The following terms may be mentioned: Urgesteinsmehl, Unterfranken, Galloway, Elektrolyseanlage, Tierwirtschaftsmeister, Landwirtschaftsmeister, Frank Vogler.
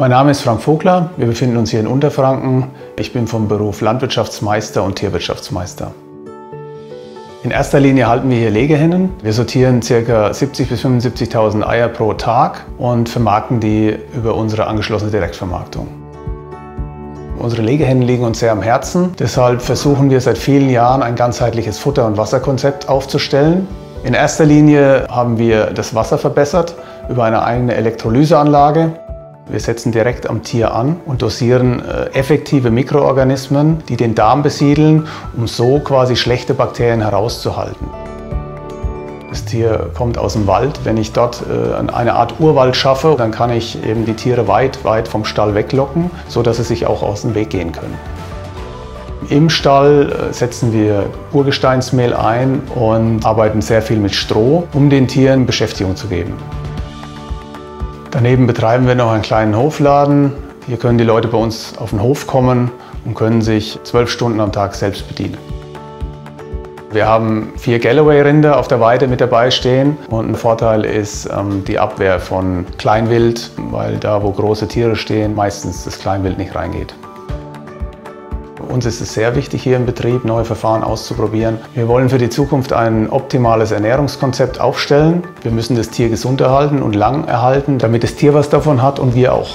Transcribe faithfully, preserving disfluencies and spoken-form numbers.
Mein Name ist Frank Vogler, wir befinden uns hier in Unterfranken. Ich bin vom Beruf Landwirtschaftsmeister und Tierwirtschaftsmeister. In erster Linie halten wir hier Legehennen. Wir sortieren ca. siebzigtausend bis fünfundsiebzigtausend Eier pro Tag und vermarkten die über unsere angeschlossene Direktvermarktung. Unsere Legehennen liegen uns sehr am Herzen. Deshalb versuchen wir seit vielen Jahren ein ganzheitliches Futter- und Wasserkonzept aufzustellen. In erster Linie haben wir das Wasser verbessert über eine eigene Elektrolyseanlage. Wir setzen direkt am Tier an und dosieren effektive Mikroorganismen, die den Darm besiedeln, um so quasi schlechte Bakterien herauszuhalten. Das Tier kommt aus dem Wald. Wenn ich dort eine Art Urwald schaffe, dann kann ich eben die Tiere weit, weit vom Stall weglocken, sodass sie sich auch aus dem Weg gehen können. Im Stall setzen wir Urgesteinsmehl ein und arbeiten sehr viel mit Stroh, um den Tieren Beschäftigung zu geben. Daneben betreiben wir noch einen kleinen Hofladen. Hier können die Leute bei uns auf den Hof kommen und können sich zwölf Stunden am Tag selbst bedienen. Wir haben vier Galloway-Rinder auf der Weide mit dabei stehen und ein Vorteil ist ähm, die Abwehr von Kleinwild, weil da, wo große Tiere stehen, meistens das Kleinwild nicht reingeht. Uns ist es sehr wichtig, hier im Betrieb neue Verfahren auszuprobieren. Wir wollen für die Zukunft ein optimales Ernährungskonzept aufstellen. Wir müssen das Tier gesund erhalten und lang erhalten, damit das Tier was davon hat und wir auch.